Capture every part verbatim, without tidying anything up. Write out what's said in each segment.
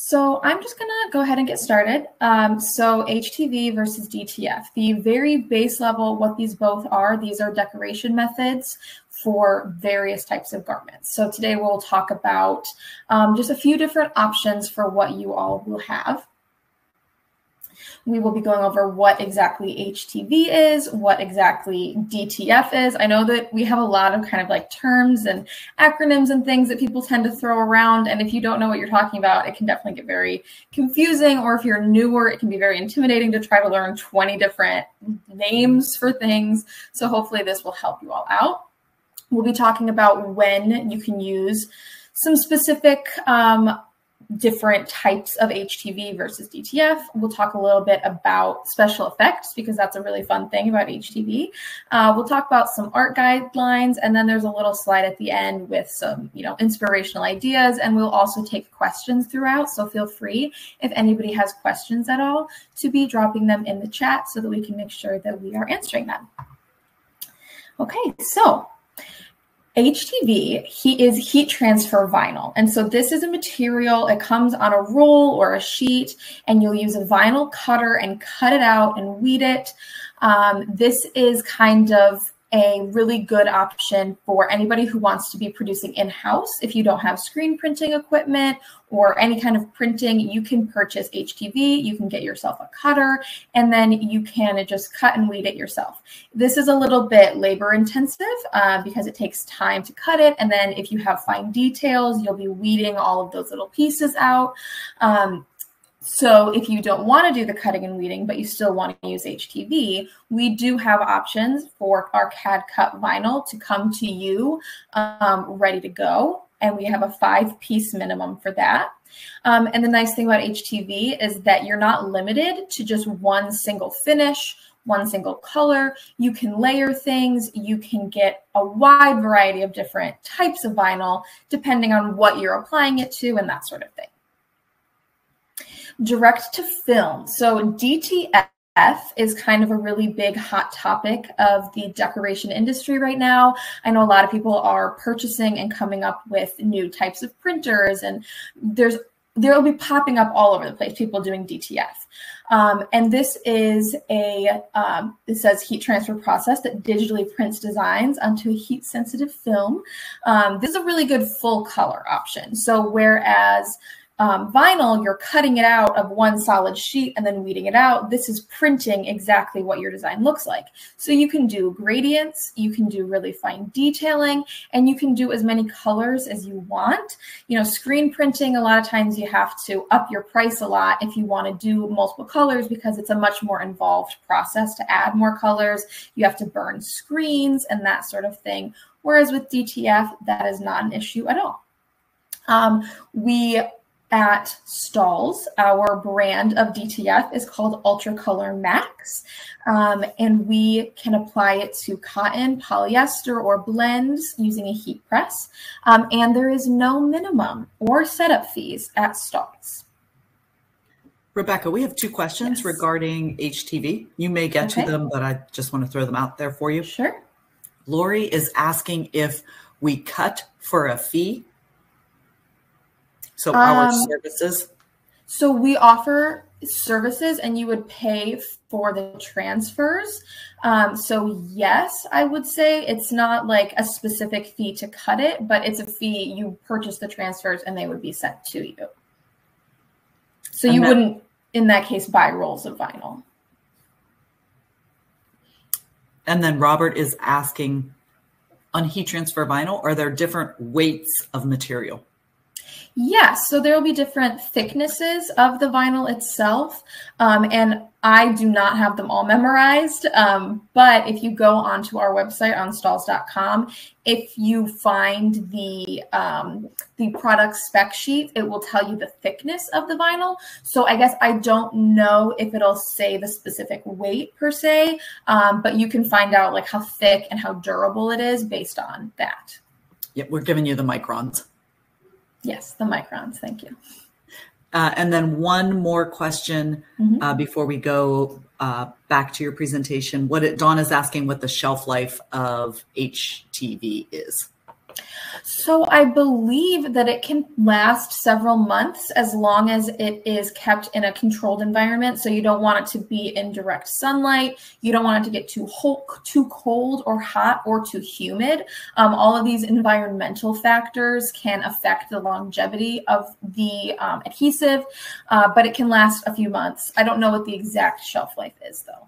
So I'm just going to go ahead and get started. Um, so H T V versus D T F, the very base level, what these both are, these are decoration methods for various types of garments. So today we'll talk about um, just a few different options for what you all will have. We will be going over what exactly H T V is, what exactly D T F is. I know that we have a lot of kind of like terms and acronyms and things that people tend to throw around. And if you don't know what you're talking about, it can definitely get very confusing. Or if you're newer, it can be very intimidating to try to learn twenty different names for things. So hopefully this will help you all out. We'll be talking about when you can use some specific um, different types of H T V versus D T F. We'll talk a little bit about special effects because that's a really fun thing about H T V. Uh, we'll talk about some art guidelines, and then there's a little slide at the end with some, you know, inspirational ideas, and we'll also take questions throughout. So feel free, if anybody has questions at all, to be dropping them in the chat so that we can make sure that we are answering them. Okay, so H T V he is heat transfer vinyl. And so this is a material, it comes on a roll or a sheet, and you'll use a vinyl cutter and cut it out and weed it. Um, this is kind of a really good option for anybody who wants to be producing in-house. If you don't have screen printing equipment or any kind of printing, you can purchase H T V, you can get yourself a cutter, and then you can just cut and weed it yourself. This is a little bit labor intensive uh, because it takes time to cut it. And then if you have fine details, you'll be weeding all of those little pieces out. Um, So if you don't want to do the cutting and weeding, but you still want to use H T V, we do have options for our C A D-C U T vinyl to come to you um, ready to go. And we have a five-piece minimum for that. Um, and the nice thing about H T V is that you're not limited to just one single finish, one single color. You can layer things. You can get a wide variety of different types of vinyl, depending on what you're applying it to and that sort of thing. Direct to film. So D T F is kind of a really big hot topic of the decoration industry right now. I know a lot of people are purchasing and coming up with new types of printers, and there's there'll be popping up all over the place, people doing D T F. Um, and this is a, um, it says heat transfer process that digitally prints designs onto a heat sensitive film. Um, this is a really good full color option. So whereas Um, vinyl, you're cutting it out of one solid sheet and then weeding it out. This is printing exactly what your design looks like. So you can do gradients, you can do really fine detailing, and you can do as many colors as you want. You know, screen printing, a lot of times you have to up your price a lot if you want to do multiple colors because it's a much more involved process to add more colors. You have to burn screens and that sort of thing. Whereas with D T F, that is not an issue at all. Um, we At Stahls, our brand of D T F is called UltraColor Max, um, and we can apply it to cotton, polyester, or blends using a heat press, um, and there is no minimum or setup fees at Stahls. Rebecca, we have two questions yes. regarding H T V. You may get okay. to them, but I just want to throw them out there for you. Sure. Lori is asking if we cut for a fee. So our um, services? So we offer services, and you would pay for the transfers. Um, so yes, I would say it's not like a specific fee to cut it, but it's a fee. You purchase the transfers and they would be sent to you. So you that, wouldn't, in that case, buy rolls of vinyl. And then Robert is asking, on heat transfer vinyl, are there different weights of material? Yes, so there will be different thicknesses of the vinyl itself, um, and I do not have them all memorized, um, but if you go onto our website on stahls dot com, if you find the, um, the product spec sheet, it will tell you the thickness of the vinyl. So I guess I don't know if it'll say the specific weight per se, um, but you can find out like how thick and how durable it is based on that. Yep, we're giving you the microns. Yes, the microns. Thank you. Uh, and then one more question mm-hmm. uh, before we go uh, back to your presentation. What it, Dawn is asking what the shelf life of H T V is. So I believe that it can last several months as long as it is kept in a controlled environment. So you don't want it to be in direct sunlight. You don't want it to get too hot, too cold or hot or too humid. Um, all of these environmental factors can affect the longevity of the um, adhesive, uh, but it can last a few months. I don't know what the exact shelf life is, though.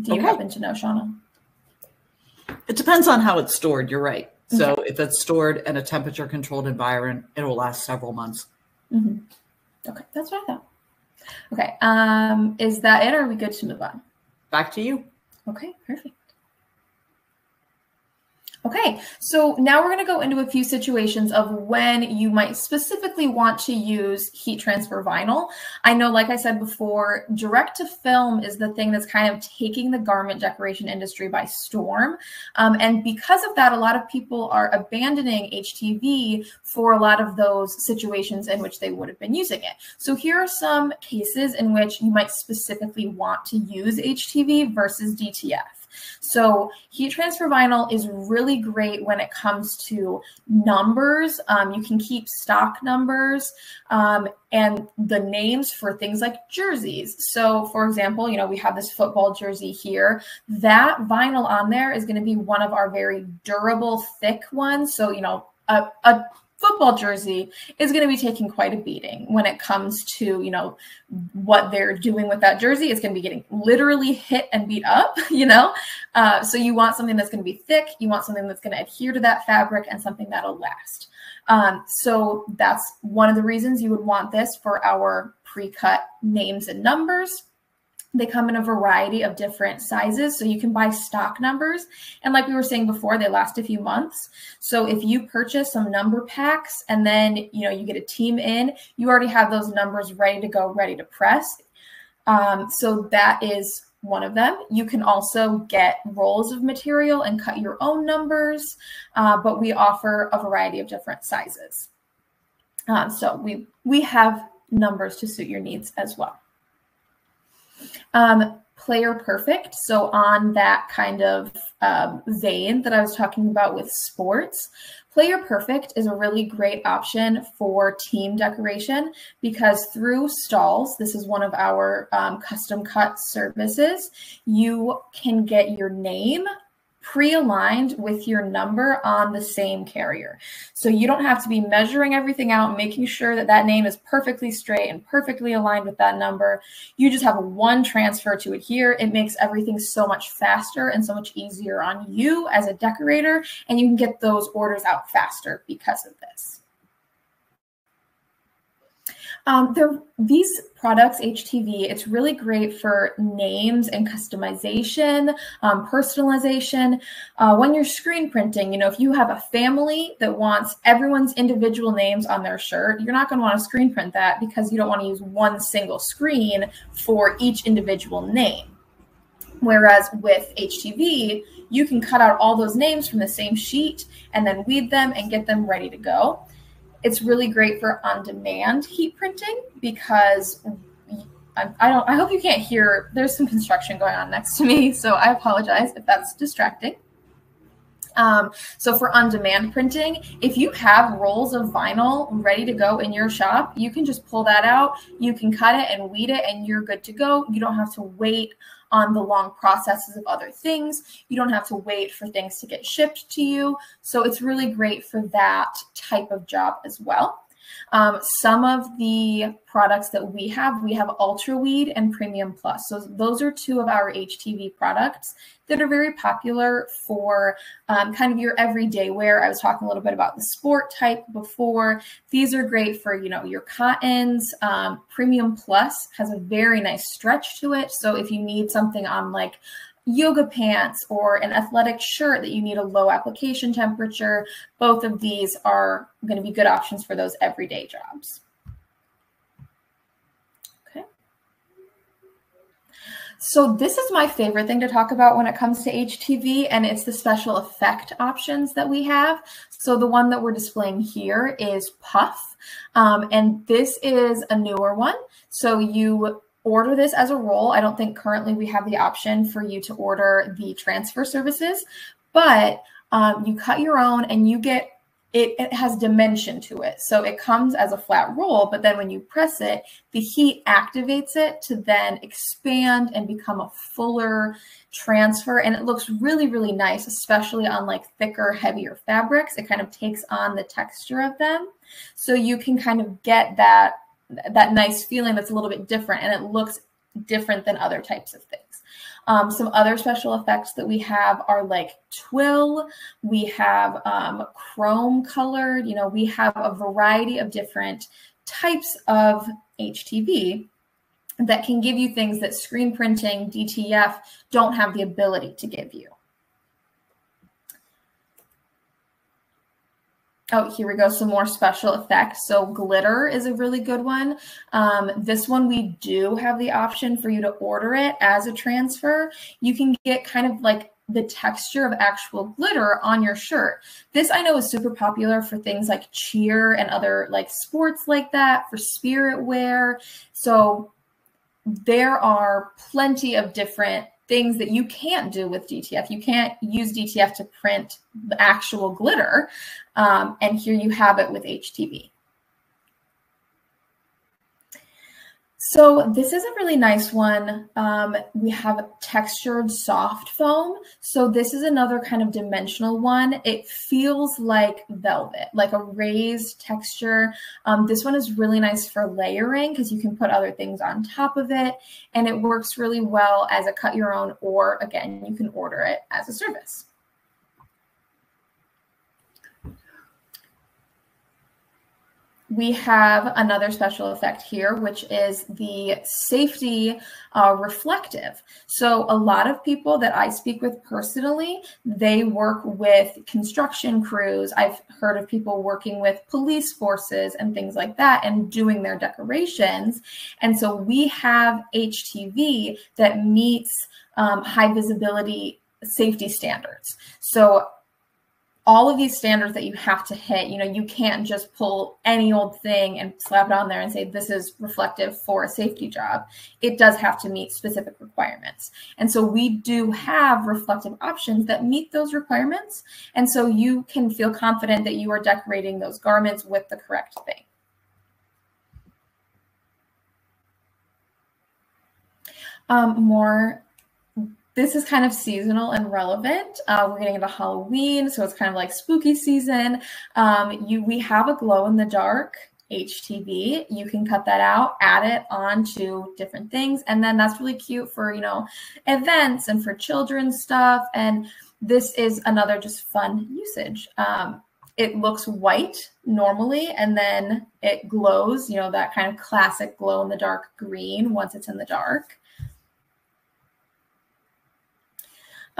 Do you okay. happen to know, Shauna? It depends on how it's stored. You're right. So okay. if it's stored in a temperature controlled environment, it will last several months. Mm-hmm. Okay. That's what I thought. Okay. Um, is that it? Or are we good to move on? Back to you. Okay. Perfect. Okay, so now we're going to go into a few situations of when you might specifically want to use heat transfer vinyl. I know, like I said before, direct to film is the thing that's kind of taking the garment decoration industry by storm. Um, and because of that, a lot of people are abandoning H T V for a lot of those situations in which they would have been using it. So here are some cases in which you might specifically want to use H T V versus D T F. So heat transfer vinyl is really great when it comes to numbers. Um, you can keep stock numbers um, and the names for things like jerseys. So for example, you know, we have this football jersey here. That vinyl on there is going to be one of our very durable, thick ones. So, you know, a, a football jersey is going to be taking quite a beating when it comes to, you know, what they're doing with that jersey. It's going to be getting literally hit and beat up, you know. Uh, so you want something that's going to be thick. You want something that's going to adhere to that fabric and something that'll last. Um, so that's one of the reasons you would want this for our pre-cut names and numbers. They come in a variety of different sizes, so you can buy stock numbers. And like we were saying before, they last a few months. So if you purchase some number packs and then, you know, you get a team in, you already have those numbers ready to go, ready to press. Um, so that is one of them. You can also get rolls of material and cut your own numbers, uh, but we offer a variety of different sizes. Um, so we, we have numbers to suit your needs as well. Um, Player Perfect. So on that kind of um, vein that I was talking about with sports, Player Perfect is a really great option for team decoration because through Stahls, this is one of our um, custom cut services, you can get your name pre-aligned with your number on the same carrier. So you don't have to be measuring everything out, making sure that that name is perfectly straight and perfectly aligned with that number. You just have one transfer to adhere. It makes everything so much faster and so much easier on you as a decorator, and you can get those orders out faster because of this. Um, there, these products, H T V, it's really great for names and customization, um, personalization. Uh, when you're screen printing, you know, if you have a family that wants everyone's individual names on their shirt, you're not going to want to screen print that because you don't want to use one single screen for each individual name. Whereas with H T V, you can cut out all those names from the same sheet and then weed them and get them ready to go. It's really great for on-demand heat printing because I, I don't. I hope you can't hear. There's some construction going on next to me, so I apologize if that's distracting. Um, so for on-demand printing, if you have rolls of vinyl ready to go in your shop, you can just pull that out. You can cut it and weed it, and you're good to go. You don't have to wait on the long processes of other things. You don't have to wait for things to get shipped to you. So it's really great for that type of job as well. Um, some of the products that we have, we have UltraWeed and Premium Plus. So those are two of our H T V products that are very popular for um, kind of your everyday wear. I was talking a little bit about the sport type before. These are great for, you know, your cottons. Um, Premium Plus has a very nice stretch to it. So if you need something on like yoga pants or an athletic shirt that you need a low application temperature, both of these are going to be good options for those everyday jobs. Okay. So this is my favorite thing to talk about when it comes to H T V, and it's the special effect options that we have. So the one that we're displaying here is Puff, um, and this is a newer one. So you order this as a roll. I don't think currently we have the option for you to order the transfer services, but Um, you cut your own and you get, it, it has dimension to it. So it comes as a flat roll, but then when you press it, the heat activates it to then expand and become a fuller transfer. And it looks really, really nice, especially on like thicker, heavier fabrics. It kind of takes on the texture of them. So you can kind of get that, that nice feeling that's a little bit different, and it looks different than other types of things. Um, some other special effects that we have are like twill, we have um, chrome colored, you know, we have a variety of different types of H T V that can give you things that screen printing, D T F don't have the ability to give you. Oh, here we go. Some more special effects. So glitter is a really good one. Um, this one, we do have the option for you to order it as a transfer. You can get kind of like the texture of actual glitter on your shirt. This I know is super popular for things like cheer and other like sports like that, for spirit wear. So there are plenty of different things that you can't do with D T F. You can't use D T F to print the actual glitter. Um, and here you have it with H T V. So this is a really nice one. Um, we have textured soft foam. So this is another kind of dimensional one. It feels like velvet, like a raised texture. Um, this one is really nice for layering because you can put other things on top of it, and it works really well as a cut your own, or again, you can order it as a service. We have another special effect here, which is the safety uh, reflective. So a lot of people that I speak with personally, they work with construction crews. I've heard of people working with police forces and things like that and doing their decorations. And so we have H T V that meets um, high visibility safety standards. So all of these standards that you have to hit, you know, you can't just pull any old thing and slap it on there and say, this is reflective for a safety job. It does have to meet specific requirements. And so we do have reflective options that meet those requirements. And so you can feel confident that you are decorating those garments with the correct thing. Um, more. This is kind of seasonal and relevant. Uh, we're getting into Halloween, so it's kind of like spooky season. Um, you, we have a glow-in-the-dark H T V. You can cut that out, add it onto different things, and then that's really cute for, you know, events and for children's stuff. And this is another just fun usage. Um, it looks white normally, and then it glows, you know, that kind of classic glow-in-the-dark green once it's in the dark.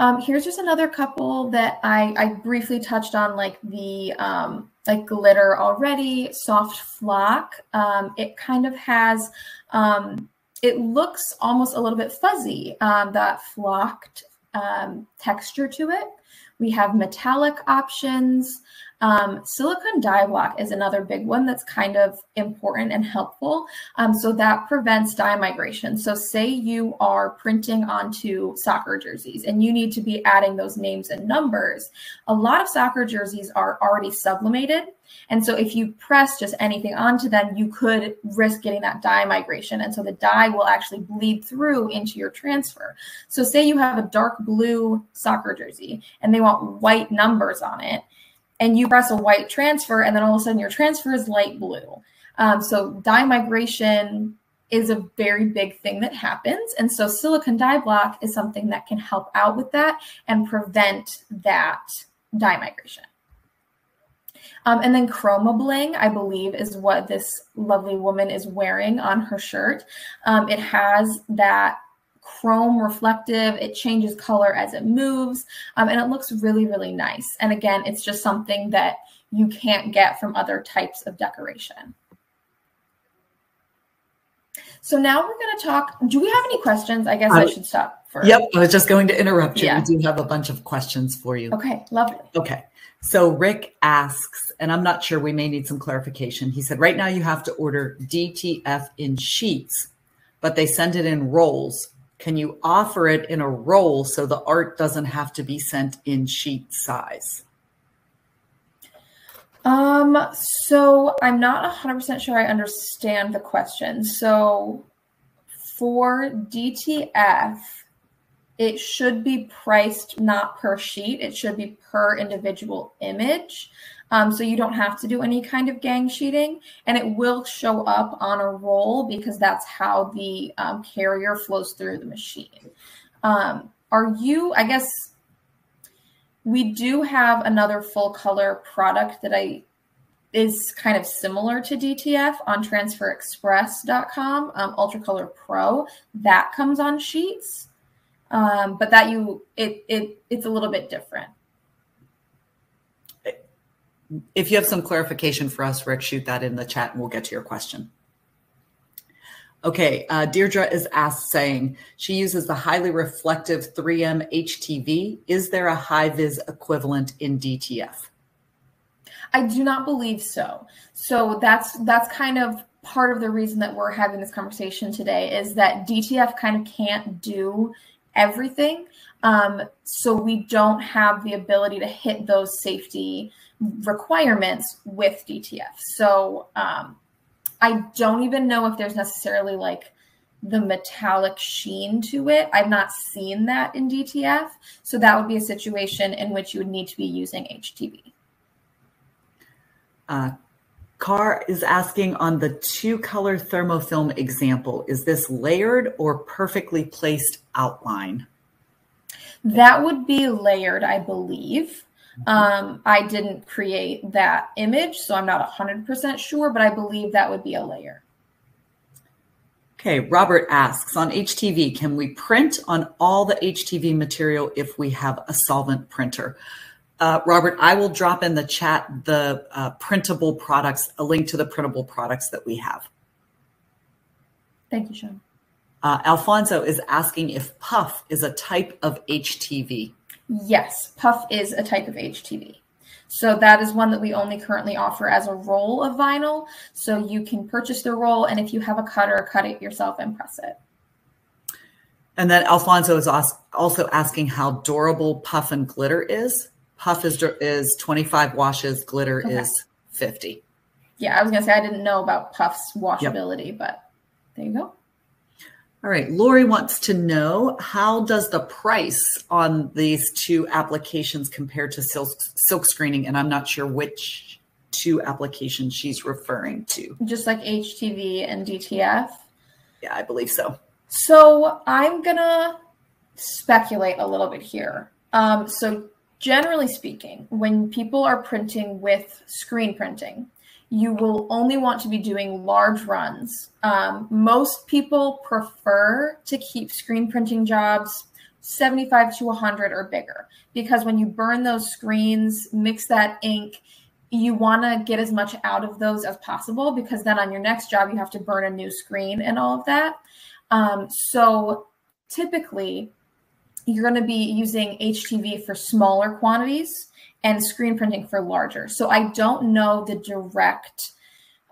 Um, here's just another couple that I, I briefly touched on, like the um, like glitter already, soft flock. Um, it kind of has, um, it looks almost a little bit fuzzy, um, that flocked um, texture to it. We have metallic options. Um, silicone dye block is another big one that's kind of important and helpful. Um, so that prevents dye migration. So say you are printing onto soccer jerseys and you need to be adding those names and numbers. A lot of soccer jerseys are already sublimated. And so if you press just anything onto them, you could risk getting that dye migration. And so the dye will actually bleed through into your transfer. So say you have a dark blue soccer jersey and they want white numbers on it, and you press a white transfer, and then all of a sudden your transfer is light blue. Um, so dye migration is a very big thing that happens. And so silicone dye block is something that can help out with that and prevent that dye migration. Um, and then chroma bling, I believe, is what this lovely woman is wearing on her shirt. Um, it has that chrome reflective. It changes color as it moves, um, and it looks really, really nice. And again, it's just something that you can't get from other types of decoration. So now we're going to talk. Do we have any questions? I guess um, I should stop first. Yep, I was just going to interrupt you. Yeah. We do have a bunch of questions for you. Okay, lovely. Okay, so Rick asks, and I'm not sure, we may need some clarification. He said, right now you have to order D T F in sheets, but they send it in rolls. Can you offer it in a roll so the art doesn't have to be sent in sheet size? Um, so I'm not one hundred percent sure I understand the question. So for D T F, it should be priced not per sheet. It should be per individual image. Um, so you don't have to do any kind of gang sheeting, and it will show up on a roll because that's how the um, carrier flows through the machine. Um, are you, I guess, we do have another full color product that I is kind of similar to D T F on transfer express dot com, um, UltraColor Pro. That comes on sheets, um, but that you, it, it it's a little bit different. If you have some clarification for us, Rick, shoot that in the chat and we'll get to your question. Okay, uh, Deirdre is asked saying, she uses the highly reflective three M H T V. Is there a high-vis equivalent in D T F? I do not believe so. So that's, that's kind of part of the reason that we're having this conversation today, is that D T F kind of can't do everything. Um, so we don't have the ability to hit those safety requirements with D T F. So um, I don't even know if there's necessarily like the metallic sheen to it. I've not seen that in D T F. So that would be a situation in which you would need to be using H T V. Uh, Carr is asking on the two color thermofilm example, is this layered or perfectly placed outline? That would be layered, I believe. Um, I didn't create that image, so I'm not one hundred percent sure, but I believe that would be a layer. Okay, Robert asks, on H T V, can we print on all the H T V material if we have a solvent printer? Uh, Robert, I will drop in the chat the uh, printable products, a link to the printable products that we have. Thank you, Sean. Uh, Alfonso is asking if Puff is a type of H T V. Yes, Puff is a type of H T V. So that is one that we only currently offer as a roll of vinyl. So you can purchase the roll, and if you have a cutter, cut it yourself and press it. And then Alfonso is also asking how durable Puff and Glitter is. Puff is, is twenty-five washes, Glitter okay. is fifty. Yeah, I was going to say I didn't know about Puff's washability, yep. But there you go. All right, Lori wants to know, how does the price on these two applications compare to silk, silk screening? And I'm not sure which two applications she's referring to. Just like H T V and D T F? Yeah, I believe so. So I'm going to speculate a little bit here. Um, so generally speaking, when people are printing with screen printing, you will only want to be doing large runs. Um, most people prefer to keep screen printing jobs seventy-five to one hundred or bigger, because when you burn those screens, mix that ink, you want to get as much out of those as possible, because then on your next job, you have to burn a new screen and all of that. Um, so typically, you're going to be using H T V for smaller quantities and screen printing for larger. So I don't know the direct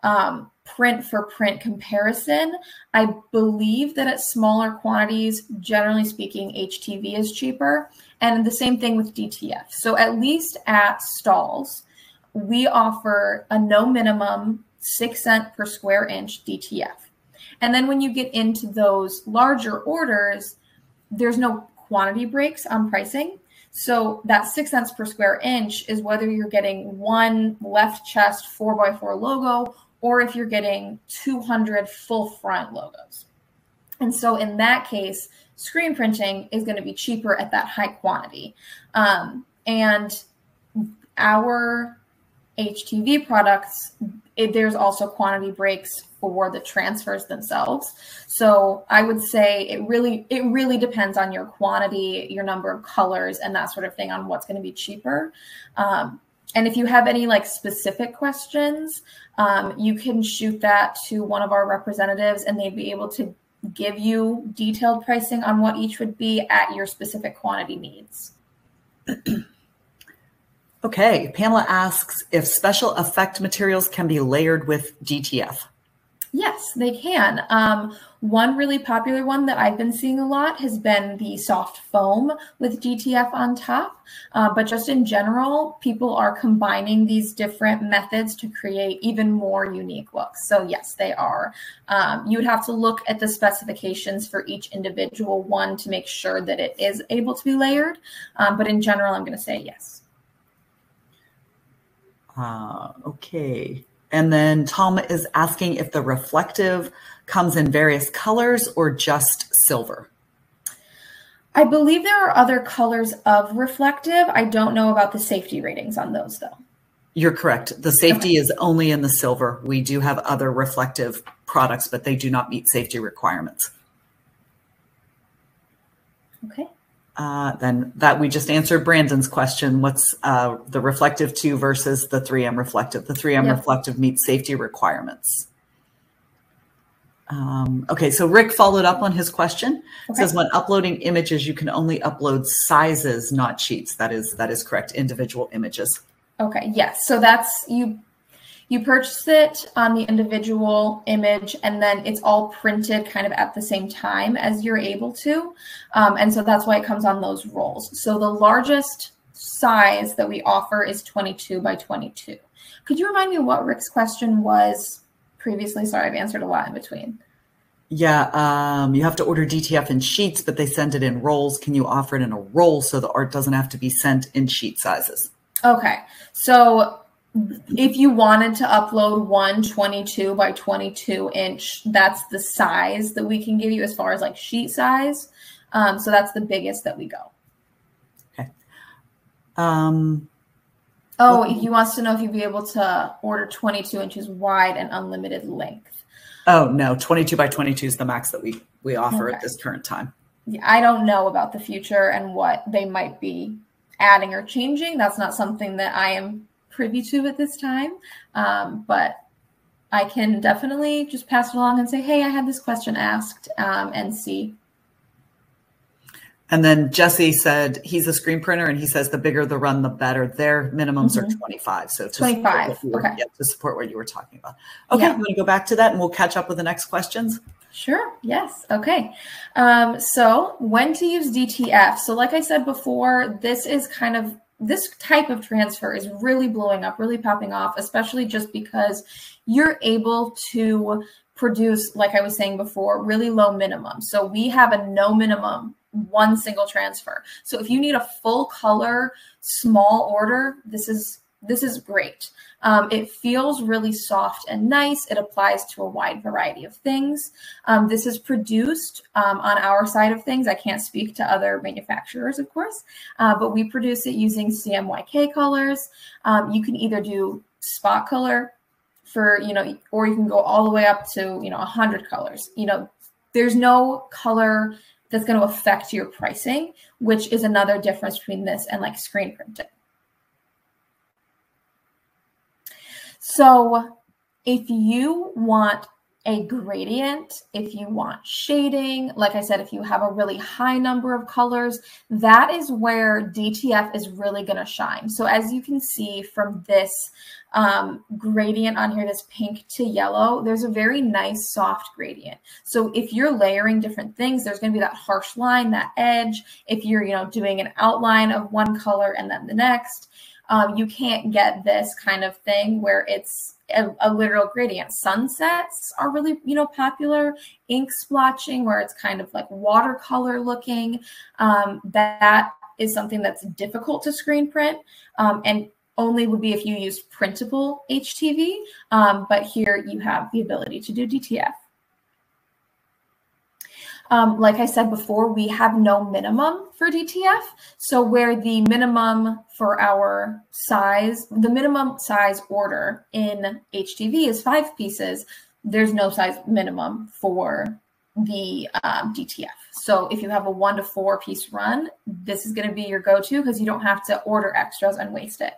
um, print for print comparison. I believe that at smaller quantities, generally speaking, H T V is cheaper, and the same thing with D T F. So at least at Stahls, we offer a no minimum six cent per square inch D T F. And then when you get into those larger orders, there's no quantity breaks on pricing. So that six cents per square inch is whether you're getting one left chest four by four logo, or if you're getting two hundred full front logos. And so in that case, screen printing is going to be cheaper at that high quantity. Um, and our H T V products, it, there's also quantity breaks for the transfers themselves. So I would say it really, it really depends on your quantity, your number of colors, and that sort of thing on what's going to be cheaper. Um, and if you have any like specific questions, um, you can shoot that to one of our representatives, and they'd be able to give you detailed pricing on what each would be at your specific quantity needs. Okay, Pamela asks if special effect materials can be layered with D T F. Yes, they can. Um, one really popular one that I've been seeing a lot has been the soft foam with D T F on top. Uh, but just in general, people are combining these different methods to create even more unique looks. So yes, they are. Um, you would have to look at the specifications for each individual one to make sure that it is able to be layered. Um, but in general, I'm going to say yes. Uh, okay. And then Tom is asking if the reflective comes in various colors or just silver. I believe there are other colors of reflective. I don't know about the safety ratings on those, though. You're correct. The safety okay. is only in the silver. We do have other reflective products, but they do not meet safety requirements. Okay. Uh, then that we just answered Brandon's question. What's uh, the reflective two versus the three M reflective? The three M yep. reflective meets safety requirements. Um, okay, so Rick followed up on his question. Okay. Says when uploading images, you can only upload sizes, not sheets. That is that is correct. Individual images. Okay. Yes. So that's you. You purchase it on the individual image, and then it's all printed kind of at the same time as you're able to. Um, and so that's why it comes on those rolls. So the largest size that we offer is twenty-two by twenty-two. Could you remind me what Rick's question was previously? Sorry, I've answered a lot in between. Yeah, um, you have to order D T F in sheets, but they send it in rolls. Can you offer it in a roll so the art doesn't have to be sent in sheet sizes? Okay, so if you wanted to upload one twenty-two by twenty-two inch, that's the size that we can give you as far as like sheet size. Um, so that's the biggest that we go. Okay. Um, oh, okay. He wants to know if you'd be able to order twenty-two inches wide and unlimited length. Oh no, twenty-two by twenty-two is the max that we, we offer okay. at this current time. Yeah, I don't know about the future and what they might be adding or changing. That's not something that I am privy to at this time, um, but I can definitely just pass it along and say, hey, I had this question asked, um, and see. And then Jesse said he's a screen printer, and he says the bigger the run, the better. Their minimums mm-hmm. are twenty-five. So to twenty-five. Support, okay. yeah, to support what you were talking about. Okay, yeah. I'm going to go back to that, and we'll catch up with the next questions. Sure. Yes. Okay. Um, so when to use D T F? So like I said before, this is kind of this type of transfer is really blowing up, really popping off, especially just because you're able to produce, like I was saying before, really low minimum. So we have a no minimum, one single transfer. So if you need a full color, small order, this is this is great. Um, it feels really soft and nice. It applies to a wide variety of things. Um, this is produced um, on our side of things. I can't speak to other manufacturers, of course, uh, but we produce it using C M Y K colors. Um, you can either do spot color for, you know, or you can go all the way up to, you know, one hundred colors. You know, there's no color that's going to affect your pricing, which is another difference between this and like screen printing. So if you want a gradient, if you want shading, like I said, if you have a really high number of colors, that is where D T F is really going to shine. So as you can see from this um, gradient on here, this pink to yellow, there's a very nice soft gradient. So if you're layering different things, there's going to be that harsh line, that edge. If you're, you know, doing an outline of one color and then the next, Um, you can't get this kind of thing where it's a, a literal gradient. Sunsets are really, you know, popular. Ink splotching, where it's kind of like watercolor looking. Um, that is something that's difficult to screen print, um, and only would be if you used printable H T V. Um, but here you have the ability to do D T F. Um, like I said before, we have no minimum for D T F. So where the minimum for our size, the minimum size order in H T V is five pieces, there's no size minimum for the um, D T F. So if you have a one to four piece run, this is going to be your go-to because you don't have to order extras and waste it.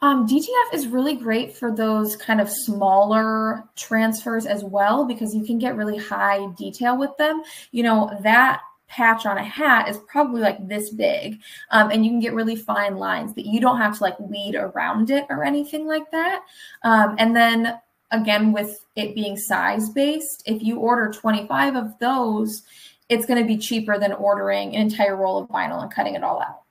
Um, D T F is really great for those kind of smaller transfers as well, because you can get really high detail with them. You know, that patch on a hat is probably like this big, um, and you can get really fine lines that you don't have to like weed around it or anything like that. Um, and then again, with it being size based, if you order twenty-five of those, it's going to be cheaper than ordering an entire roll of vinyl and cutting it all out.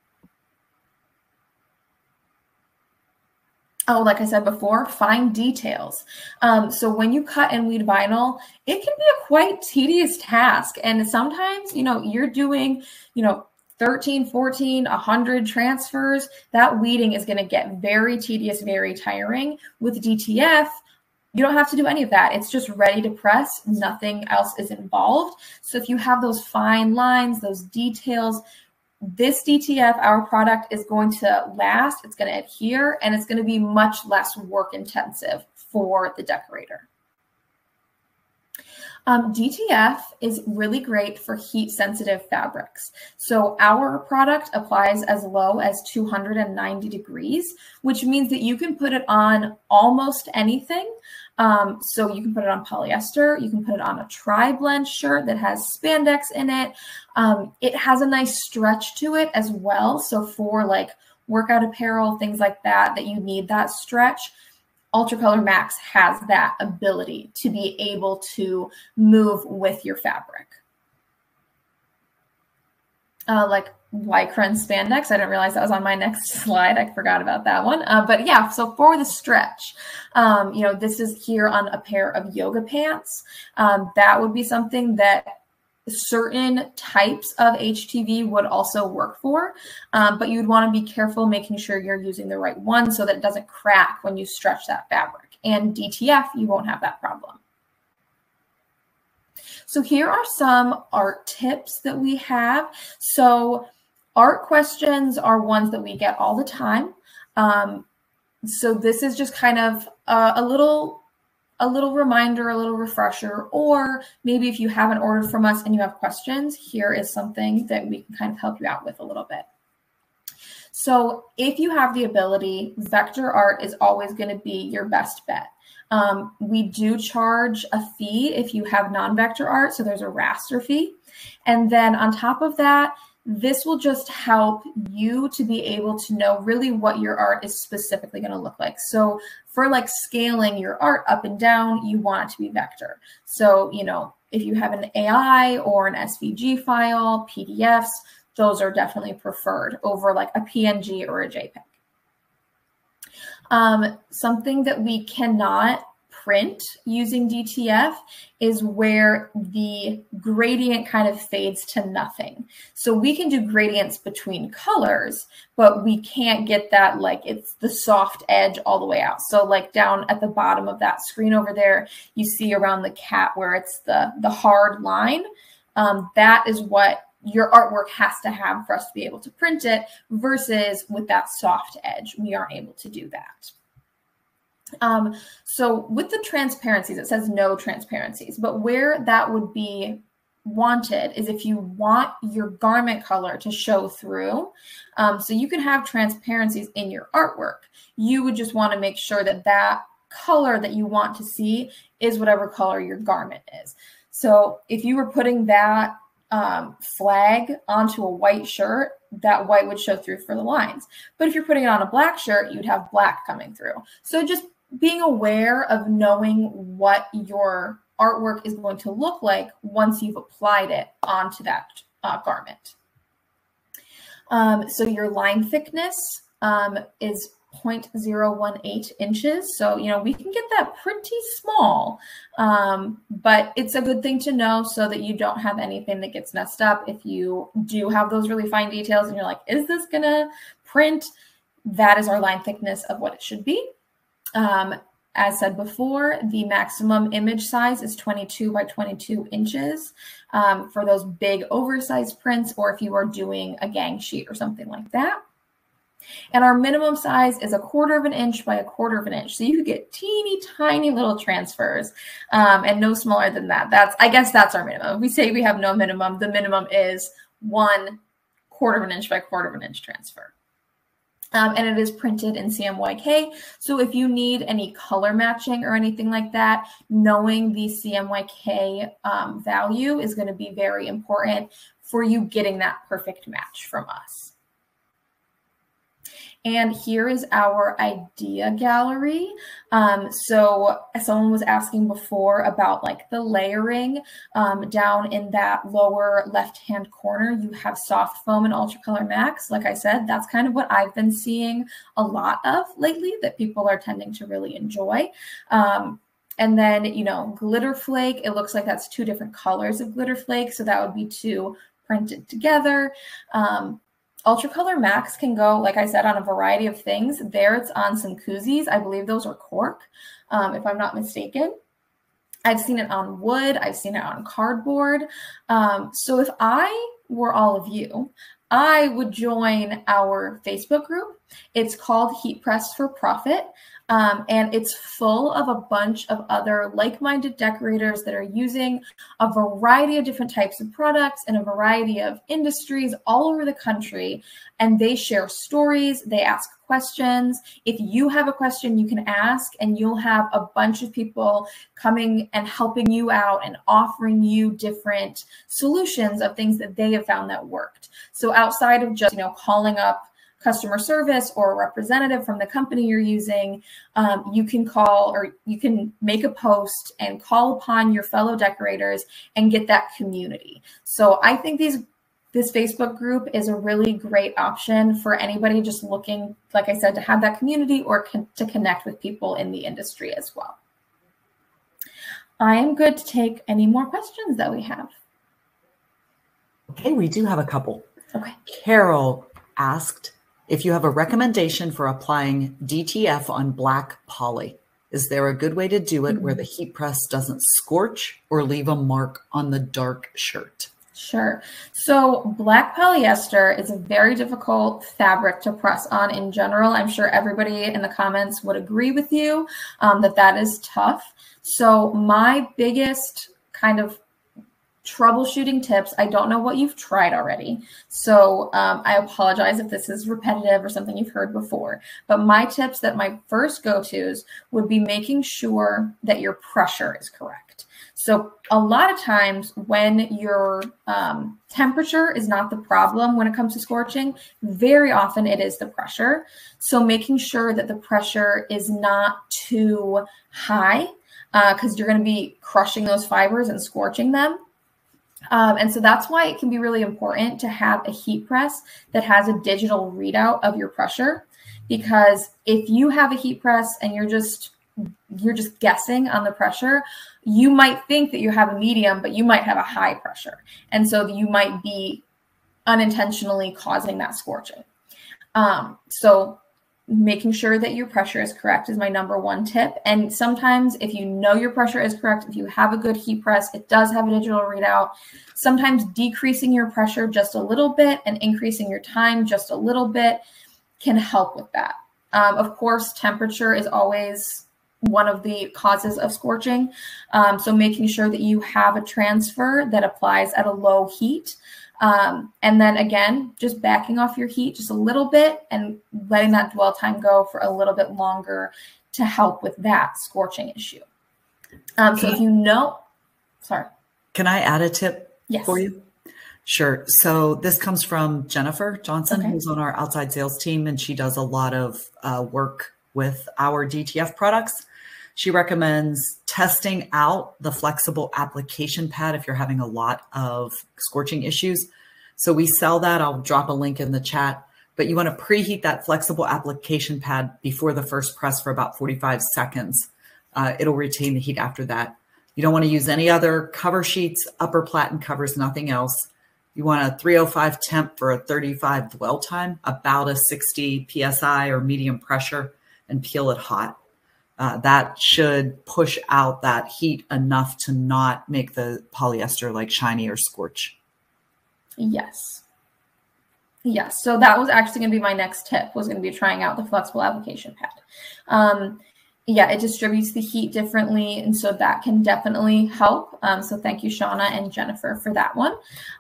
Oh, like I said before, fine details. Um, so when you cut and weed vinyl, it can be a quite tedious task. And sometimes, you know, you're doing, you know, thirteen, fourteen, a hundred transfers. That weeding is going to get very tedious, very tiring. With D T F, you don't have to do any of that. It's just ready to press. Nothing else is involved. So if you have those fine lines, those details, this D T F, our product, is going to last, it's going to adhere, and it's going to be much less work intensive for the decorator. Um, D T F is really great for heat sensitive fabrics. So our product applies as low as two hundred ninety degrees, which means that you can put it on almost anything. Um, so you can put it on polyester, you can put it on a tri-blend shirt that has spandex in it. Um, it has a nice stretch to it as well. So for like workout apparel, things like that, that you need that stretch, UltraColor Max has that ability to be able to move with your fabric. Uh, like Lycra and spandex. I didn't realize that was on my next slide. I forgot about that one. Uh, but yeah, so for the stretch, um, you know, this is here on a pair of yoga pants. Um, that would be something that certain types of H T V would also work for, um, but you'd want to be careful making sure you're using the right one so that it doesn't crack when you stretch that fabric. And D T F, you won't have that problem. So here are some art tips that we have. So art questions are ones that we get all the time. Um, so this is just kind of uh, a little a little reminder, a little refresher, or maybe if you haven't ordered from us and you have questions, here is something that we can kind of help you out with a little bit. So if you have the ability, vector art is always going to be your best bet. Um, we do charge a fee if you have non-vector art, so there's a raster fee. And then on top of that, this will just help you to be able to know really what your art is specifically going to look like. So for like scaling your art up and down, you want it to be vector. So, you know, if you have an A I or an S V G file, P D Fs, those are definitely preferred over like a P N G or a JPEG. Um, something that we cannot print using D T F is where the gradient kind of fades to nothing. So we can do gradients between colors, but we can't get that like it's the soft edge all the way out. So like down at the bottom of that screen over there, you see around the cat where it's the, the hard line. Um, that is what your artwork has to have for us to be able to print it, versus with that soft edge, we aren't able to do that. Um, so with the transparencies, it says no transparencies, but where that would be wanted is if you want your garment color to show through. Um, so you can have transparencies in your artwork. You would just want to make sure that that color that you want to see is whatever color your garment is. So if you were putting that um, flag onto a white shirt, that white would show through for the lines. But if you're putting it on a black shirt, you'd have black coming through. So just being aware of knowing what your artwork is going to look like once you've applied it onto that uh, garment. Um, so your line thickness um, is zero point zero one eight inches. So, you know, we can get that pretty small, um, but it's a good thing to know so that you don't have anything that gets messed up. If you do have those really fine details and you're like, is this gonna print? That is our line thickness of what it should be. Um, as said before, the maximum image size is twenty-two by twenty-two inches um, for those big oversized prints, or if you are doing a gang sheet or something like that. And our minimum size is a quarter of an inch by a quarter of an inch. So you could get teeny tiny little transfers um, and no smaller than that. That's, I guess that's our minimum. If we say we have no minimum, the minimum is one quarter of an inch by quarter of an inch transfer. Um, and it is printed in C M Y K. So if you need any color matching or anything like that, knowing the C M Y K um, value is going to be very important for you getting that perfect match from us. And here is our idea gallery. Um, so someone was asking before about like the layering. Um, down in that lower left-hand corner, you have soft foam and UltraColor Max. Like I said, that's kind of what I've been seeing a lot of lately that people are tending to really enjoy. Um, and then, you know, glitter flake, it looks like that's two different colors of glitter flake. So that would be two printed together. Um, UltraColor Max can go, like I said, on a variety of things. There it's on some koozies. I believe those are cork, um, if I'm not mistaken. I've seen it on wood. I've seen it on cardboard. Um, so if I were all of you, I would join our Facebook group. It's called Heat Press for Profit. Um, and it's full of a bunch of other like-minded decorators that are using a variety of different types of products and a variety of industries all over the country. And they share stories, they ask questions. If you have a question, you can ask, and you'll have a bunch of people coming and helping you out and offering you different solutions of things that they have found that worked. So outside of just, you know, calling up customer service or a representative from the company you're using, um, you can call or you can make a post and call upon your fellow decorators and get that community. So I think these this Facebook group is a really great option for anybody just looking, like I said, to have that community or con- to connect with people in the industry as well. I am good to take any more questions that we have. Okay, we do have a couple. Okay. Carol asked, if you have a recommendation for applying D T F on black poly, is there a good way to do it where the heat press doesn't scorch or leave a mark on the dark shirt? Sure. So black polyester is a very difficult fabric to press on in general. I'm sure everybody in the comments would agree with you um, that that is tough. So my biggest kind of troubleshooting tips. I don't know what you've tried already, so um, I apologize if this is repetitive or something you've heard before, but my tips that my first go-tos would be making sure that your pressure is correct. So a lot of times when your um, temperature is not the problem when it comes to scorching, very often it is the pressure. So making sure that the pressure is not too high, because uh, you're going to be crushing those fibers and scorching them. Um, and so that's why it can be really important to have a heat press that has a digital readout of your pressure, because if you have a heat press and you're just you're just guessing on the pressure, you might think that you have a medium, but you might have a high pressure. And so you might be unintentionally causing that scorching. Um, so making sure that your pressure is correct is my number one tip. And sometimes if you know your pressure is correct, if you have a good heat press, it does have a digital readout. Sometimes decreasing your pressure just a little bit and increasing your time just a little bit can help with that. Um, of course, temperature is always one of the causes of scorching. Um, so making sure that you have a transfer that applies at a low heat. Um, and then again, just backing off your heat just a little bit and letting that dwell time go for a little bit longer to help with that scorching issue. Um, so if you know, sorry. Can I add a tip yes. for you? Sure. So this comes from Jennifer Johnson, okay. who's on our outside sales team, and she does a lot of uh, work with our D T F products. She recommends testing out the flexible application pad if you're having a lot of scorching issues. So we sell that. I'll drop a link in the chat, but you want to preheat that flexible application pad before the first press for about forty-five seconds. Uh, it'll retain the heat after that. You don't want to use any other cover sheets, upper platen covers, nothing else. You want a three oh five temp for a thirty-five dwell time, about a sixty P S I or medium pressure, and peel it hot. Uh, that should push out that heat enough to not make the polyester like shiny or scorch. Yes. Yes. So that was actually going to be my next tip, was going to be trying out the flexible application pad. Um, yeah, it distributes the heat differently. And so that can definitely help. Um, so thank you, Shauna and Jennifer, for that one.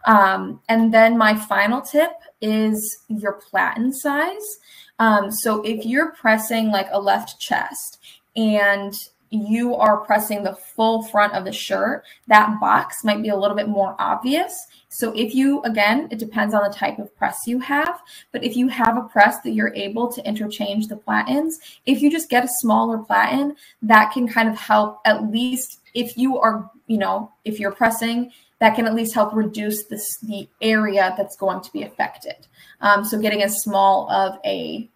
Um, and then my final tip is your platen size. Um, so if you're pressing like a left chest, and you are pressing the full front of the shirt, that box might be a little bit more obvious. So if you, again, it depends on the type of press you have, but if you have a press that you're able to interchange the platens, if you just get a smaller platen, that can kind of help, at least if you are, you know, if you're pressing, that can at least help reduce this, the area that's going to be affected. Um, so getting as small of a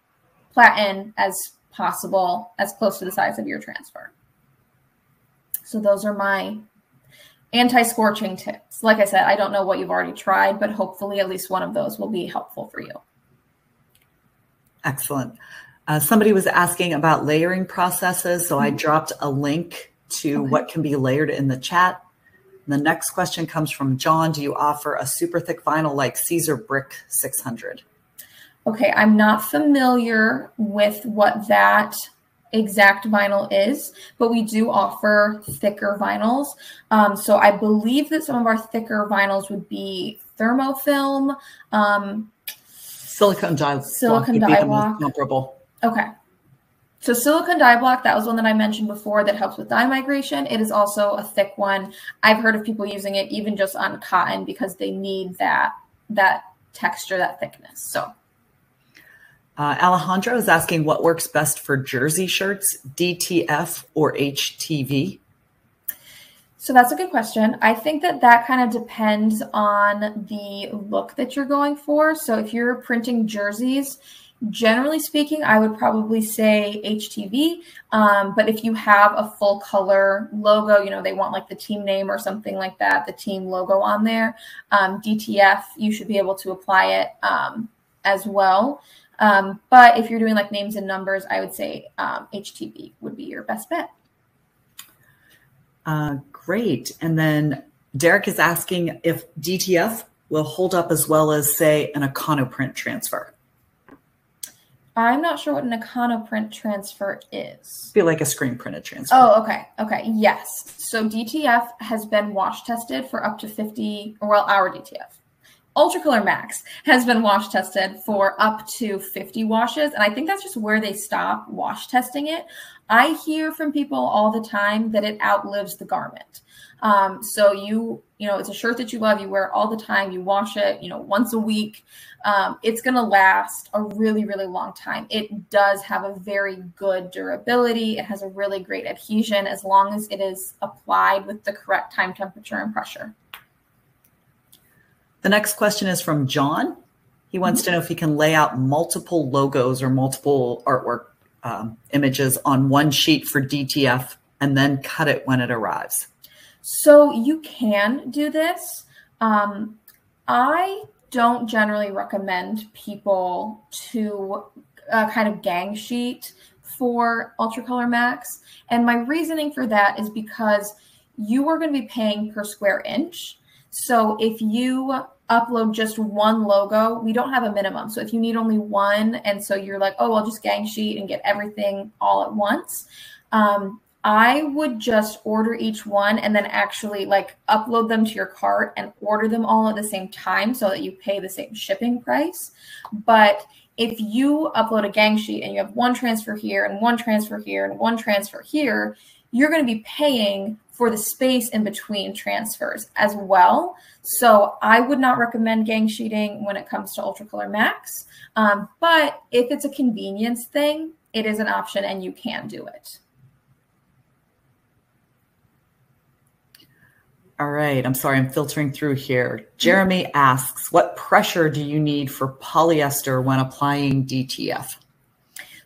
platen as possible, as close to the size of your transfer. So those are my anti-scorching tips. Like I said, I don't know what you've already tried, but hopefully at least one of those will be helpful for you. Excellent. Uh, somebody was asking about layering processes, so I dropped a link to okay. what can be layered in the chat. The next question comes from John. Do you offer a super thick vinyl like Caesar Brick six hundred? Okay, I'm not familiar with what that exact vinyl is, but we do offer thicker vinyls. Um, so I believe that some of our thicker vinyls would be thermofilm. Um, silicone dye silicone dye block. Comparable. Okay. So silicone dye block, that was one that I mentioned before that helps with dye migration. It is also a thick one. I've heard of people using it even just on cotton because they need that, that texture, that thickness. So. Uh, Alejandro is asking what works best for jersey shirts, D T F or H T V? So that's a good question. I think that that kind of depends on the look that you're going for. So if you're printing jerseys, generally speaking, I would probably say H T V. Um, but if you have a full color logo, you know, they want like the team name or something like that, the team logo on there, um, D T F, you should be able to apply it um, as well. Um, but if you're doing like names and numbers, I would say um, H T V would be your best bet. Uh, great. And then Derek is asking if D T F will hold up as well as, say, an econoprint transfer. I'm not sure what an econoprint transfer is. Be like a screen printed transfer. Oh, okay. Okay. Yes. So D T F has been wash tested for up to fifty, well, our D T F. UltraColor Max has been wash tested for up to fifty washes. And I think that's just where they stop wash testing it. I hear from people all the time that it outlives the garment. Um, so you, you know, it's a shirt that you love, you wear it all the time, you wash it, you know, once a week. Um, it's going to last a really, really long time. It does have a very good durability. It has a really great adhesion as long as it is applied with the correct time, temperature, and pressure. The next question is from John. He wants mm-hmm. to know if he can lay out multiple logos or multiple artwork um, images on one sheet for D T F and then cut it when it arrives. So you can do this. Um, I don't generally recommend people to uh, kind of gang sheet for UltraColor Max. And my reasoning for that is because you are going to be paying per square inch. So if you upload just one logo, we don't have a minimum. So if you need only one, and so you're like, oh, I'll just gang sheet and get everything all at once. Um, I would just order each one and then actually like upload them to your cart and order them all at the same time so that you pay the same shipping price. But if you upload a gang sheet and you have one transfer here and one transfer here and one transfer here, you're going to be paying for the space in between transfers as well. So I would not recommend gang sheeting when it comes to UltraColor Max. Um, but if it's a convenience thing, it is an option and you can do it. All right. I'm sorry. I'm filtering through here. Jeremy asks, what pressure do you need for polyester when applying D T F?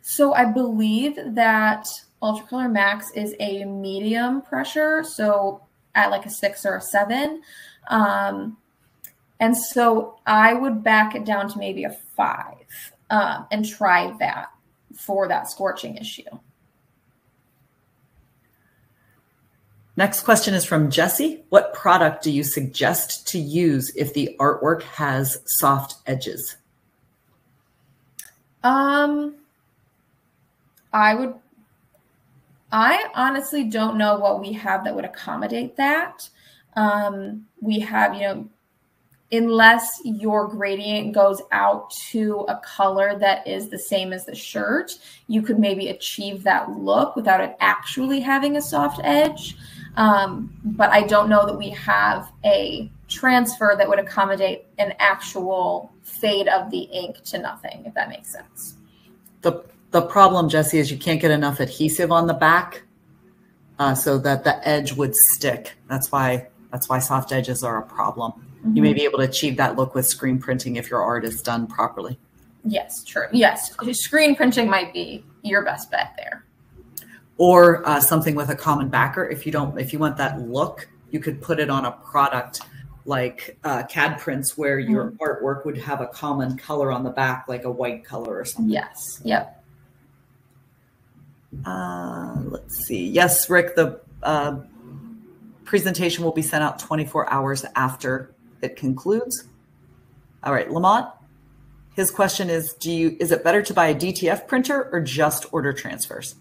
So I believe that UltraColor Max is a medium pressure, so at like a six or a seven. Um, and so I would back it down to maybe a five um, and try that for that scorching issue. Next question is from Jesse. What product do you suggest to use if the artwork has soft edges? Um, I would I honestly don't know what we have that would accommodate that. Um, we have, you know, unless your gradient goes out to a color that is the same as the shirt, you could maybe achieve that look without it actually having a soft edge. Um, but I don't know that we have a transfer that would accommodate an actual fade of the ink to nothing, if that makes sense. The the problem, Jesse, is you can't get enough adhesive on the back uh, so that the edge would stick. That's why that's why soft edges are a problem. Mm-hmm. You may be able to achieve that look with screen printing if your art is done properly. Yes, true. Yes, screen printing might be your best bet there. Or uh, something with a common backer. If you don't, if you want that look, you could put it on a product like uh, C A D prints where your mm-hmm. artwork would have a common color on the back, like a white color or something. Yes. Yep. Uh, let's see. Yes, Rick, the uh, presentation will be sent out twenty-four hours after it concludes. All right, Lamont, his question is, do you, is it better to buy a D T F printer or just order transfers?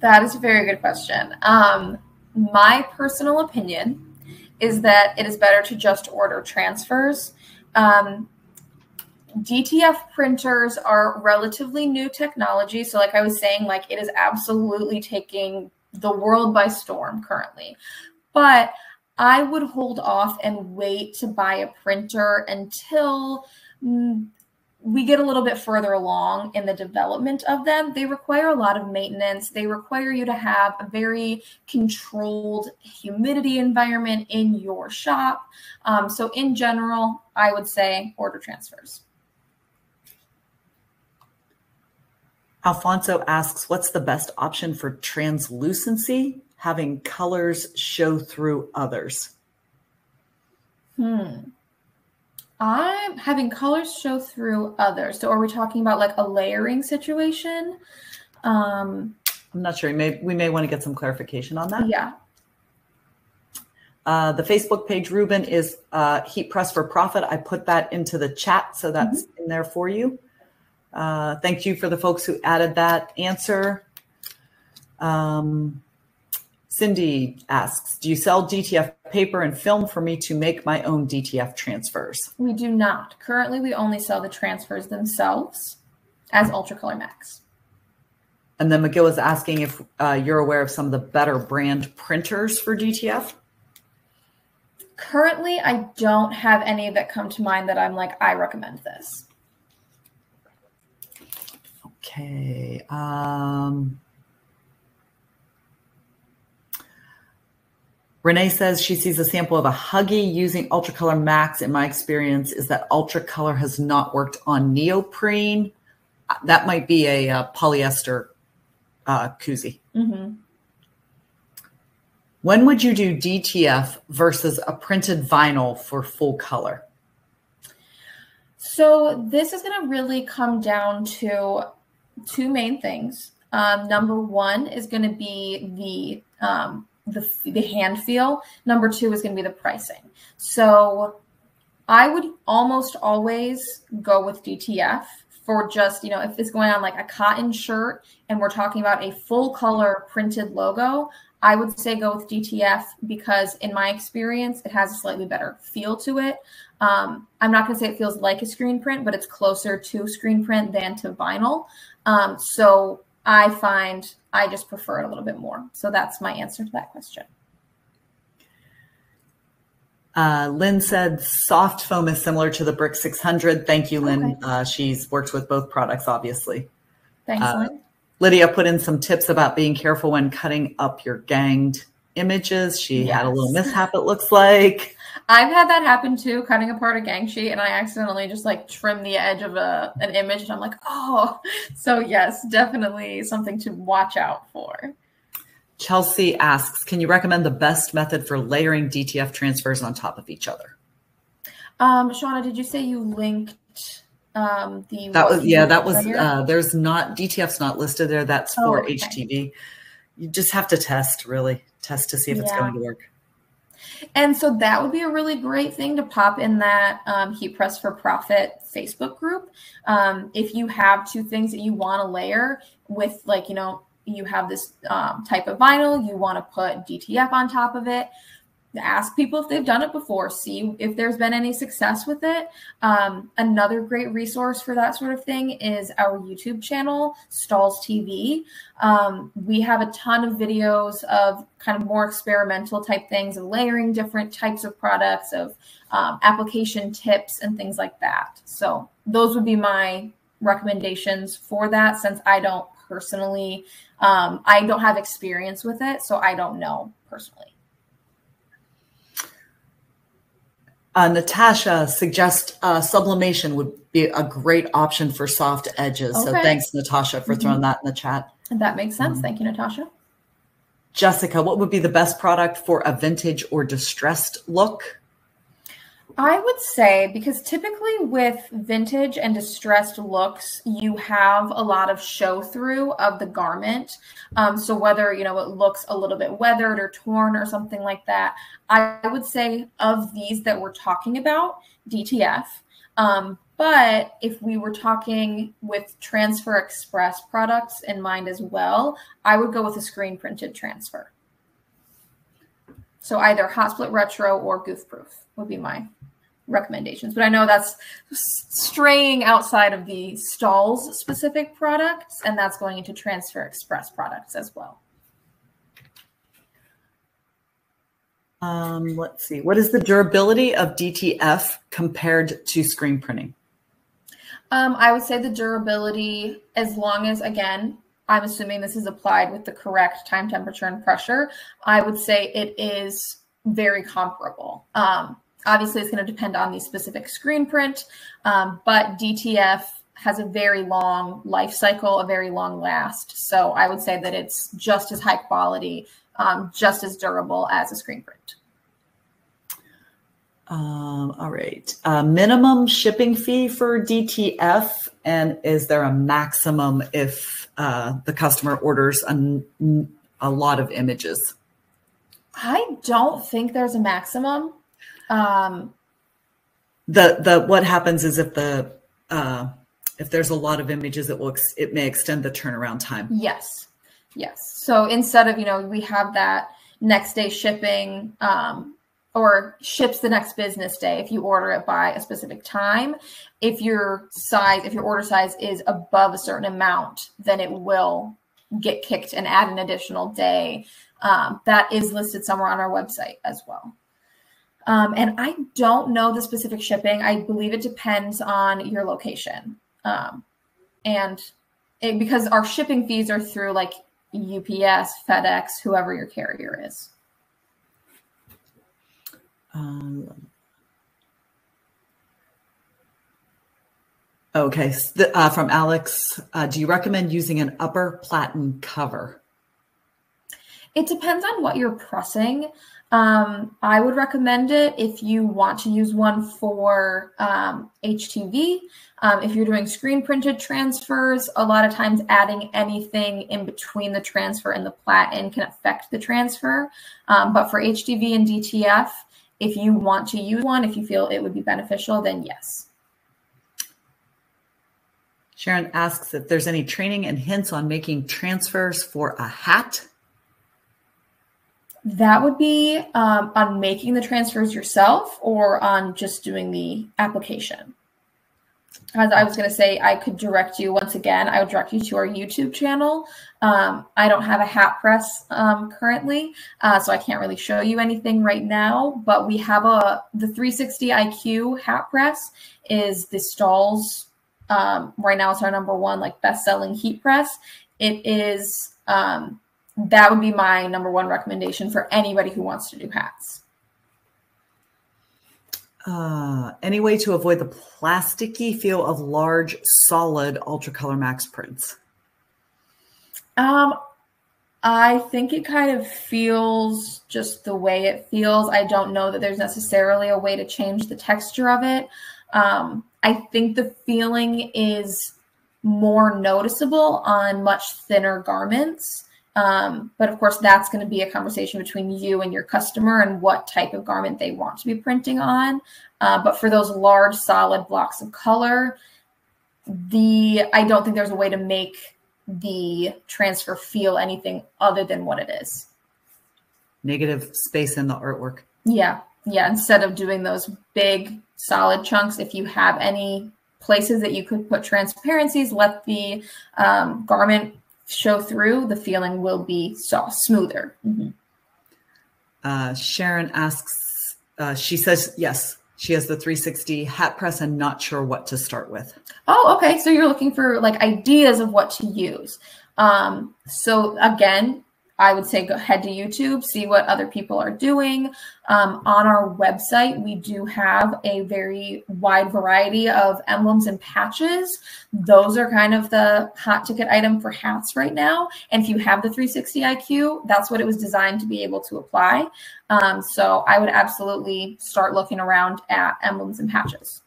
That is a very good question. Um, my personal opinion is that it is better to just order transfers. Um, D T F printers are relatively new technology. So like I was saying, like it is absolutely taking the world by storm currently, but I would hold off and wait to buy a printer until mm, we get a little bit further along in the development of them. They require a lot of maintenance. They require you to have a very controlled humidity environment in your shop. Um, so in general, I would say order transfers. Alfonso asks, what's the best option for translucency? Having colors show through others. Hmm. I'm having colors show through others. So are we talking about like a layering situation? Um, I'm not sure. We may, we may want to get some clarification on that. Yeah. Uh, the Facebook page, Ruben, is uh, Heat Press for Profit. I put that into the chat, so that's mm-hmm. in there for you. Uh, thank you for the folks who added that answer. Um, Cindy asks, do you sell D T F paper and film for me to make my own D T F transfers? We do not. Currently, we only sell the transfers themselves as UltraColor Max. And then McGill is asking if uh, you're aware of some of the better brand printers for D T F. Currently, I don't have any that come to mind that I'm like, I recommend this. Okay. Um... Renee says she sees a sample of a Huggy using UltraColor Max. In my experience is that UltraColor has not worked on neoprene. That might be a, a polyester uh, koozie. Mm-hmm. When would you do D T F versus a printed vinyl for full color? So this is going to really come down to two main things. Um, number one is going to be the um, The, the hand feel. Number two is going to be the pricing. So I would almost always go with D T F for just, you know, if it's going on like a cotton shirt and we're talking about a full color printed logo, I would say go with D T F because in my experience, it has a slightly better feel to it. Um, I'm not going to say it feels like a screen print, but it's closer to screen print than to vinyl. Um, so I find I just prefer it a little bit more. So that's my answer to that question. Uh, Lynn said soft foam is similar to the Brick six hundred. Thank you, Lynn. Okay. Uh, she's worked with both products, obviously. Thanks, uh, Lynn. Lydia put in some tips about being careful when cutting up your ganged images. She yes. had a little mishap, it looks like. I've had that happen too, cutting apart a gang sheet, and I accidentally just like trim the edge of a an image, and I'm like, oh. So yes, definitely something to watch out for. Chelsea asks, can you recommend the best method for layering D T F transfers on top of each other? Um, Shauna, did you say you linked um, the? That was yeah. That was uh, there's not D T F's not listed there. That's oh, for okay. H T V. You just have to test really test to see if yeah. it's going to work. And so that would be a really great thing to pop in that um, Heat Press for Profit Facebook group. Um, if you have two things that you want to layer with, like, you know, you have this um, type of vinyl, you want to put D T F on top of it, Ask people if they've done it before, see if there's been any success with it. Um, another great resource for that sort of thing is our YouTube channel, Stahls' T V. Um, we have a ton of videos of kind of more experimental type things, of layering different types of products, of um, application tips and things like that. So those would be my recommendations for that, since I don't personally, um, I don't have experience with it, so I don't know personally. Uh, Natasha suggests uh, sublimation would be a great option for soft edges. Okay. So thanks, Natasha, for throwing mm-hmm. that in the chat. That makes sense. Um, Thank you, Natasha. Jessica, what would be the best product for a vintage or distressed look? I would say, because typically with vintage and distressed looks, you have a lot of show through of the garment. Um, so whether, you know, it looks a little bit weathered or torn or something like that, I would say of these that we're talking about, D T F. Um, but if we were talking with TransferExpress products in mind as well, I would go with a screen printed transfer. So either Hot Split Retro or Goofproof would be my recommendations. But I know that's straying outside of the Stahls specific products, and that's going into TransferExpress products as well. Um, let's see. What is the durability of D T F compared to screen printing? Um, I would say the durability, as long as, again, I'm assuming this is applied with the correct time, temperature, and pressure, I would say it is very comparable. Um, obviously, it's going to depend on the specific screen print, um, but D T F has a very long life cycle, a very long last. So I would say that it's just as high quality, um, just as durable as a screen print. Um, all right. Uh, minimum shipping fee for D T F, and is there a maximum if uh, the customer orders a, a lot of images? I don't think there's a maximum. Um, the the what happens is if the uh, if there's a lot of images, it will ex it may extend the turnaround time. Yes, yes. So instead of, you know, we have that next day shipping. Um, or ships the next business day if you order it by a specific time. If your size, if your order size is above a certain amount, then it will get kicked and add an additional day. Um, that is listed somewhere on our website as well. Um, and I don't know the specific shipping. I believe it depends on your location. Um, and it, because our shipping fees are through like U P S, FedEx, whoever your carrier is. Um, okay, uh, from Alex, uh, do you recommend using an upper platen cover? It depends on what you're pressing. Um, I would recommend it if you want to use one for um, H T V. Um, if you're doing screen printed transfers, a lot of times adding anything in between the transfer and the platen can affect the transfer. Um, but for H T V and D T F, if you want to use one, if you feel it would be beneficial, then yes. Sharon asks if there's any training and hints on making transfers for a hat. That would be um, on making the transfers yourself or on just doing the application. As I was going to say, I could direct you once again. I would direct you to our YouTube channel. Um, I don't have a hat press um, currently, uh, so I can't really show you anything right now. But we have a the three sixty I Q hat press is the Stahls. Um, right now, it's our number one like best-selling heat press. It is um, that would be my number one recommendation for anybody who wants to do hats. Uh, any way to avoid the plasticky feel of large, solid UltraColor Max prints? Um, I think it kind of feels just the way it feels. I don't know that there's necessarily a way to change the texture of it. Um, I think the feeling is more noticeable on much thinner garments. Um, but of course, that's going to be a conversation between you and your customer and what type of garment they want to be printing on. Uh, but for those large, solid blocks of color, the I don't think there's a way to make the transfer feel anything other than what it is. Negative space in the artwork. Yeah, yeah. Instead of doing those big solid chunks, if you have any places that you could put transparencies, let the um, garment show through, the feeling will be soft, smoother. Mm-hmm. uh, Sharon asks, uh, she says, yes, she has the three sixty hat press and not sure what to start with. Oh, okay. So you're looking for like ideas of what to use. Um, so again, I would say go head to YouTube, see what other people are doing. Um, on our website, we do have a very wide variety of emblems and patches. Those are kind of the hot ticket item for hats right now. And if you have the three sixty I Q, that's what it was designed to be able to apply. Um, so I would absolutely start looking around at emblems and patches.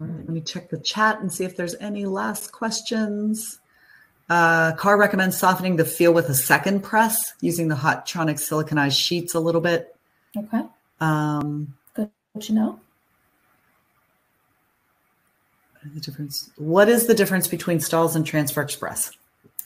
All right, let me check the chat and see if there's any last questions. Uh, Carr recommends softening the feel with a second press using the Hotronix siliconized sheets a little bit. Okay. Um, Good to know. The difference. What is the difference between Stahls and TransferExpress?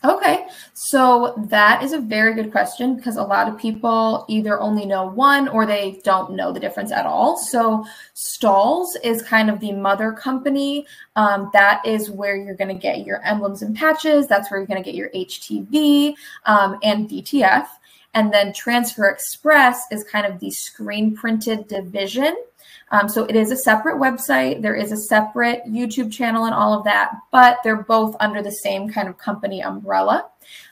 Okay, so that is a very good question because a lot of people either only know one or they don't know the difference at all. So Stahls is kind of the mother company. Um, that is where you're going to get your emblems and patches. That's where you're going to get your H T V um, and D T F. And then TransferExpress is kind of the screen printed division. Um, so it is a separate website. There is a separate YouTube channel and all of that, but they're both under the same kind of company umbrella.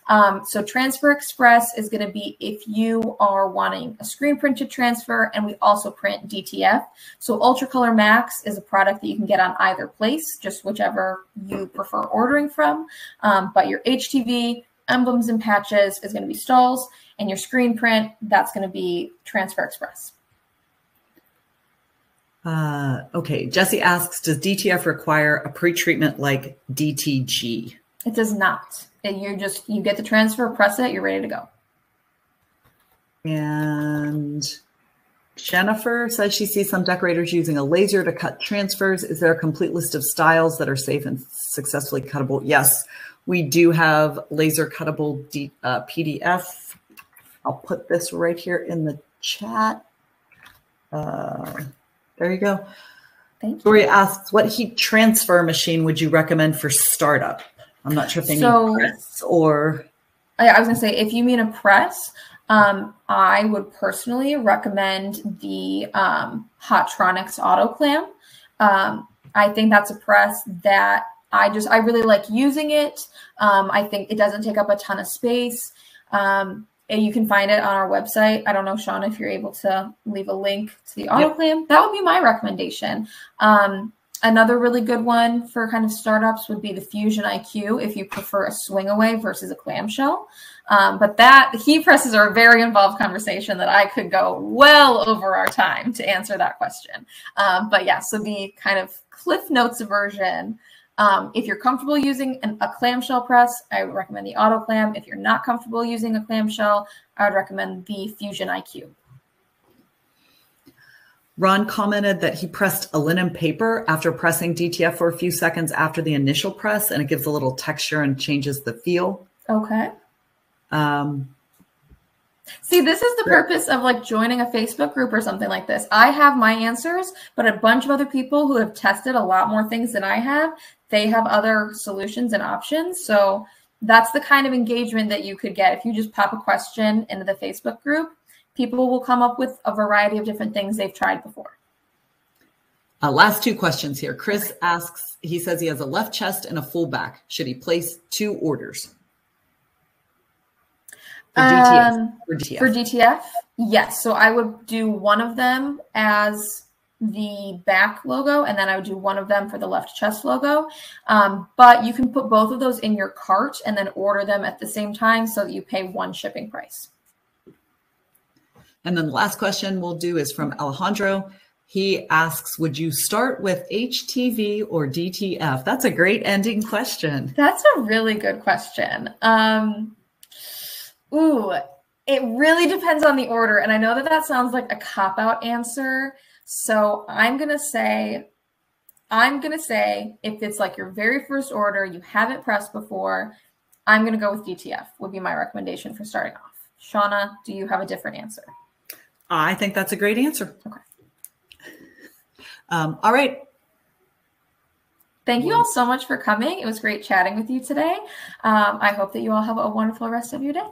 Um, so TransferExpress is going to be if you are wanting a screen printed transfer, and we also print D T F. So UltraColor Max is a product that you can get on either place, just whichever you prefer ordering from. Um, but your H T V, emblems and patches is going to be Stahls, and your screen print, that's going to be TransferExpress. Uh, okay, Jesse asks, does D T F require a pre-treatment like D T G? It does not. You just, you get the transfer, press it, you're ready to go. And Jennifer says she sees some decorators using a laser to cut transfers. Is there a complete list of styles that are safe and successfully cuttable? Yes, we do have laser cuttable D, uh, P D F. I'll put this right here in the chat. Uh, There you go. Thank you. Gloria asks, what heat transfer machine would you recommend for startup? I'm not sure if they so, need press or... I was going to say, if you mean a press, um, I would personally recommend the um, Hotronix Auto Clam. Um, I think that's a press that I just, I really like using it. Um, I think it doesn't take up a ton of space. Um, And you can find it on our website. I don't know, Sean, if you're able to leave a link to the autoclam. Yep. That would be my recommendation. Um, another really good one for kind of startups would be the Fusion I Q if you prefer a swing away versus a clamshell. Um, but that, the heat presses are a very involved conversation that I could go well over our time to answer that question. Um, but yeah, so the kind of Cliff Notes version. Um, if you're comfortable using an, a clamshell press, I would recommend the Auto Clam. If you're not comfortable using a clamshell, I would recommend the Fusion I Q. Ron commented that he pressed a linen paper after pressing D T F for a few seconds after the initial press, and it gives a little texture and changes the feel. Okay. Um, See, this is the purpose of like joining a Facebook group or something like this. I have my answers, but a bunch of other people who have tested a lot more things than I have, they have other solutions and options. So that's the kind of engagement that you could get. If you just pop a question into the Facebook group, people will come up with a variety of different things they've tried before. Uh, last two questions here. Chris asks, he says he has a left chest and a full back. Should he place two orders? For D T F, um, for, D T F. For D T F, yes. So I would do one of them as the back logo, and then I would do one of them for the left chest logo. Um, but you can put both of those in your cart and then order them at the same time so that you pay one shipping price. And then the last question we'll do is from Alejandro. He asks, would you start with H T V or D T F? That's a great ending question. That's a really good question. Um, Ooh, it really depends on the order. And I know that that sounds like a cop-out answer. So I'm going to say, I'm going to say if it's like your very first order, you haven't pressed before, I'm going to go with D T F would be my recommendation for starting off. Shauna, do you have a different answer? I think that's a great answer. Okay. Um, all right. Thank you all so much for coming. It was great chatting with you today. Um, I hope that you all have a wonderful rest of your day.